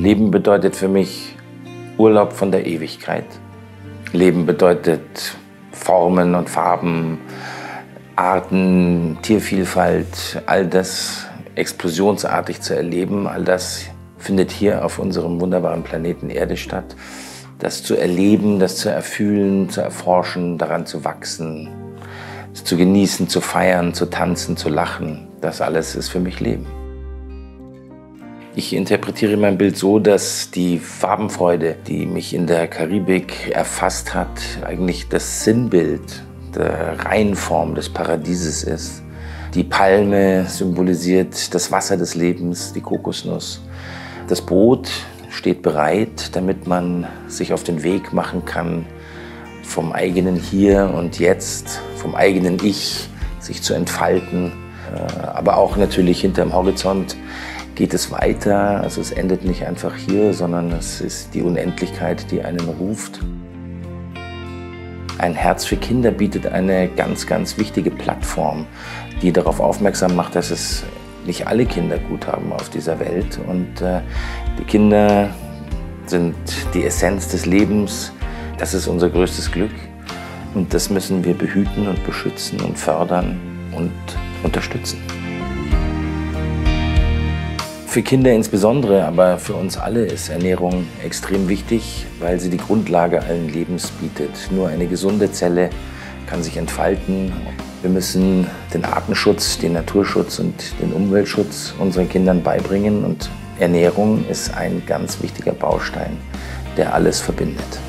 Leben bedeutet für mich Urlaub von der Ewigkeit. Leben bedeutet Formen und Farben, Arten, Tiervielfalt, all das explosionsartig zu erleben, all das findet hier auf unserem wunderbaren Planeten Erde statt. Das zu erleben, das zu erfühlen, zu erforschen, daran zu wachsen, es zu genießen, zu feiern, zu tanzen, zu lachen, das alles ist für mich Leben. Ich interpretiere mein Bild so, dass die Farbenfreude, die mich in der Karibik erfasst hat, eigentlich das Sinnbild der Reinform des Paradieses ist. Die Palme symbolisiert das Wasser des Lebens, die Kokosnuss. Das Brot steht bereit, damit man sich auf den Weg machen kann, vom eigenen Hier und Jetzt, vom eigenen Ich, sich zu entfalten. Aber auch natürlich hinterm Horizont geht es weiter. Also es endet nicht einfach hier, sondern es ist die Unendlichkeit, die einen ruft. Ein Herz für Kinder bietet eine ganz, ganz wichtige Plattform, die darauf aufmerksam macht, dass es nicht alle Kinder gut haben auf dieser Welt. Und die Kinder sind die Essenz des Lebens. Das ist unser größtes Glück. Und das müssen wir behüten und beschützen und fördern und unterstützen. Für Kinder insbesondere, aber für uns alle ist Ernährung extrem wichtig, weil sie die Grundlage allen Lebens bietet. Nur eine gesunde Zelle kann sich entfalten. Wir müssen den Artenschutz, den Naturschutz und den Umweltschutz unseren Kindern beibringen. Und Ernährung ist ein ganz wichtiger Baustein, der alles verbindet.